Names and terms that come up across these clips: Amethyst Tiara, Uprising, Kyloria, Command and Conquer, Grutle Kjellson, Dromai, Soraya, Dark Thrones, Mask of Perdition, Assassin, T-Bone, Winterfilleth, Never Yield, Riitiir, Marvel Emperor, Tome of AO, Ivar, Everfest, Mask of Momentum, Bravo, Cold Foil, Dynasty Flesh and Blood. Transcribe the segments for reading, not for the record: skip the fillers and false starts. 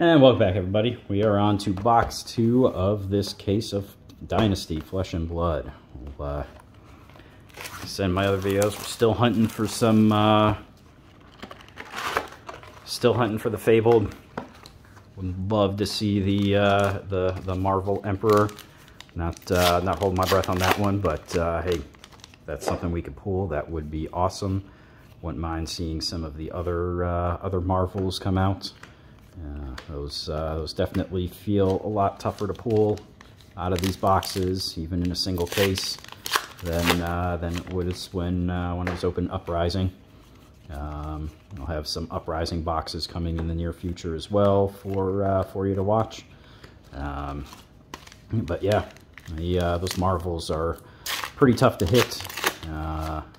And welcome back, everybody. We are on to box 2 of this case of Dynasty Flesh and Blood. We'll, send my other videos. We're still hunting for some, still hunting for the Fabled. Would love to see the Marvel Emperor. Not holding my breath on that one, but hey, that's something we could pull. That would be awesome. Wouldn't mind seeing some of the other Marvels come out. Those definitely feel a lot tougher to pull out of these boxes, even in a single case, than it was when it was open Uprising. I'll have some Uprising boxes coming in the near future as well for you to watch. But yeah, those Marvels are pretty tough to hit.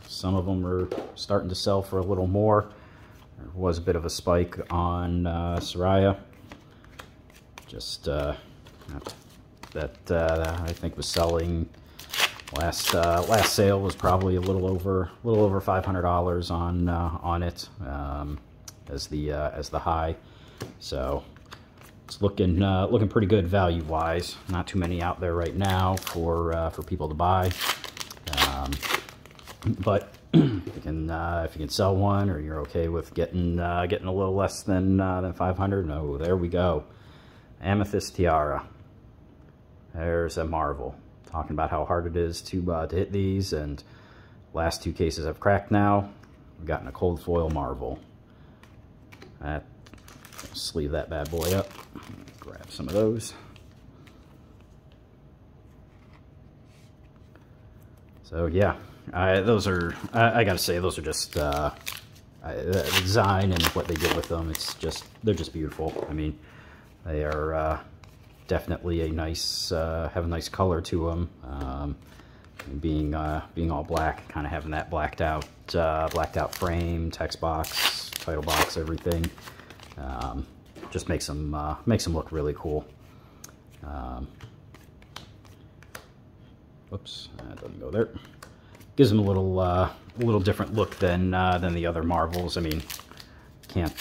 Some of them are starting to sell for a little more. There was a bit of a spike on Soraya. Just that I think was selling last sale was probably a little over $500 on it as the high. So it's looking pretty good value wise. Not too many out there right now for people to buy. But if you can sell one, or you're okay with getting a little less than 500, oh, there we go. Amethyst Tiara. There's a Marvel. Talking about how hard it is to hit these, and last two cases I've cracked now. We've gotten a Cold Foil Marvel. Sleeve that bad boy up. Grab some of those. So yeah. Those are, I gotta say, those are just, the design and what they did with them, it's just, they're just beautiful. I mean, they are definitely a nice, have a nice color to them. Being all black, kind of having that blacked out frame, text box, title box, everything, just makes them look really cool. Oops, that doesn't go there. Gives them a little different look than the other Marvels. I mean, can't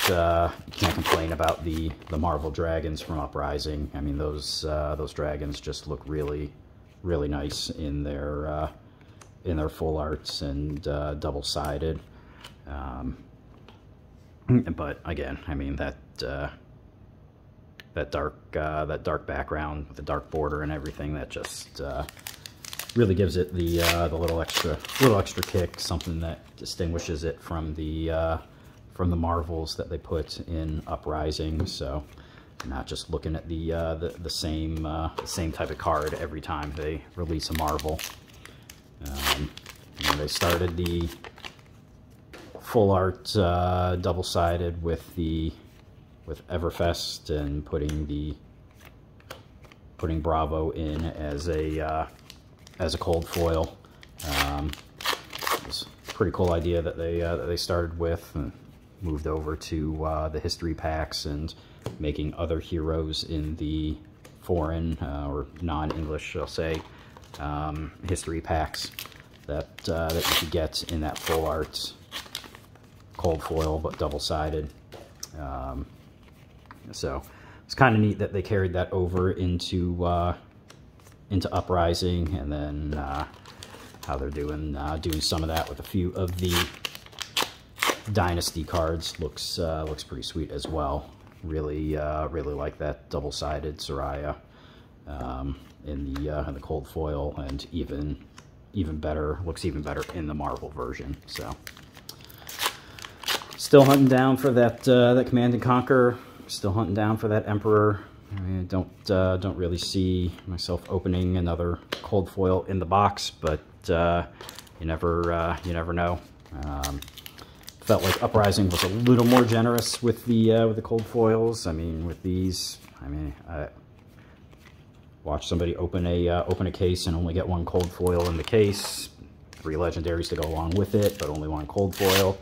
complain about the Marvel dragons from Uprising. I mean, those dragons just look really nice in their full arts and double-sided. But again, I mean that dark background with the dark border and everything, that just really gives it the little extra kick, something that distinguishes it from the Marvels that they put in Uprising. So you're not just looking at the same type of card every time they release a Marvel. They started the full art double-sided with Everfest, and putting Bravo in as a Cold Foil. It was a pretty cool idea that they started with, and moved over to the history packs and making other heroes in the foreign or non-English, I'll say, history packs that you could get in that full art Cold Foil, but double-sided. So it's kind of neat that they carried that over into Uprising, and then how they're doing some of that with a few of the Dynasty cards looks pretty sweet as well. Really like that double-sided Soraya in the Cold Foil, and even better, looks even better in the Marvel version. So still hunting down for that Command and Conquer. Still hunting down for that Emperor. I don't really see myself opening another Cold Foil in the box, but you never know. Felt like Uprising was a little more generous with the Cold Foils. I mean, with these, I watched somebody open a case and only get one Cold Foil in the case, 3 legendaries to go along with it, but only one Cold Foil.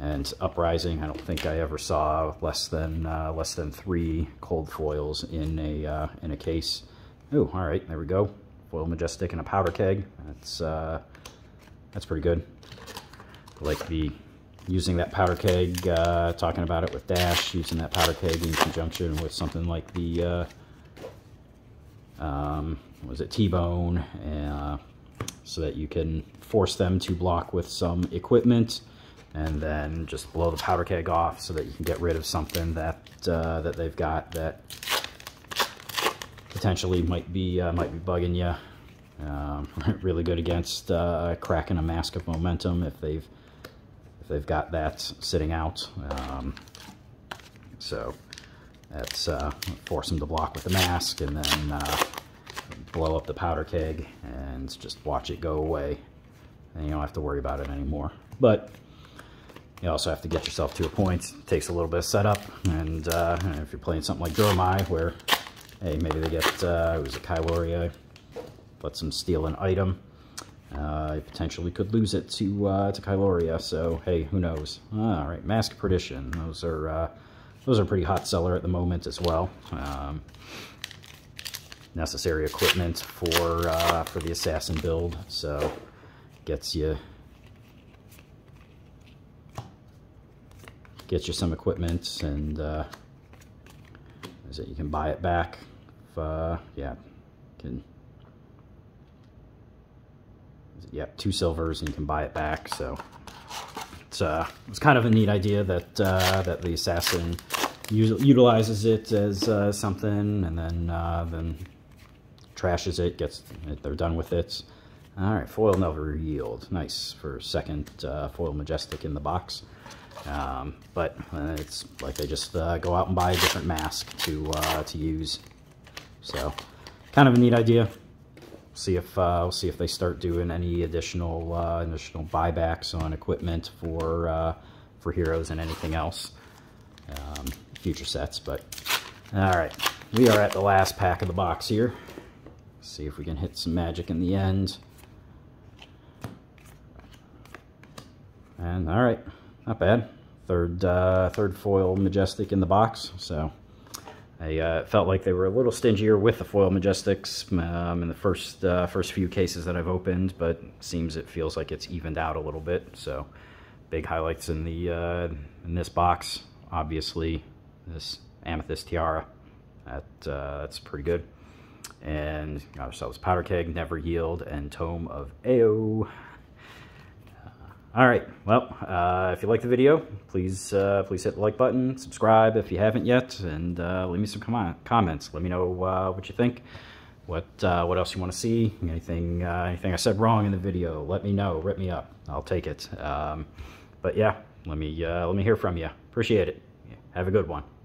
And Uprising, I don't think I ever saw less than 3 Cold Foils in a case. Oh, all right, there we go. Foil Majestic and a Powder Keg. That's pretty good. I like the using that powder keg, talking about it with Dash, using that powder keg in conjunction with something like the, was it T-Bone, so that you can force them to block with some equipment, and then just blow the powder keg off so that you can get rid of something that that they've got that potentially might be bugging you. Really good against cracking a Mask of Momentum if they've got that sitting out. So that's force them to block with the mask, and then blow up the powder keg and just watch it go away, and you don't have to worry about it anymore. But you also have to get yourself to a point. It takes a little bit of setup, and if you're playing something like Dromai, where, hey, maybe they get, it was a Kyloria, lets them steal an item, you potentially could lose it to Kyloria, so, hey, who knows. Alright, Mask of Perdition, those are pretty hot seller at the moment as well. Necessary equipment for the Assassin build, so gets you some equipment, and is it you can buy it back if, yeah, can, yep, 2 silvers, and you can buy it back. So it's kind of a neat idea that that the Assassin utilizes it as something, and then trashes it, gets it, they're done with it. All right, Foil Never Yield, nice for second Foil Majestic in the box. But it's like they just go out and buy a different mask to use. So kind of a neat idea. We'll see if they start doing any additional buybacks on equipment for heroes and anything else, future sets. But all right, we are at the last pack of the box here. Let's see if we can hit some magic in the end. And all right. Not bad. Third Foil Majestic in the box, so I felt like they were a little stingier with the Foil Majestics in the first few cases that I've opened, but it feels like it's evened out a little bit. So big highlights in the in this box, obviously this Amethyst Tiara, that's pretty good. And got ourselves Powder Keg, Never Yield, and Tome of AO. All right, well, if you like the video, please hit the like button, subscribe if you haven't yet, and leave me some comments. Let me know what you think, what else you want to see, anything I said wrong in the video. Let me know, rip me up, I'll take it. But yeah, let me hear from you. Appreciate it. Have a good one.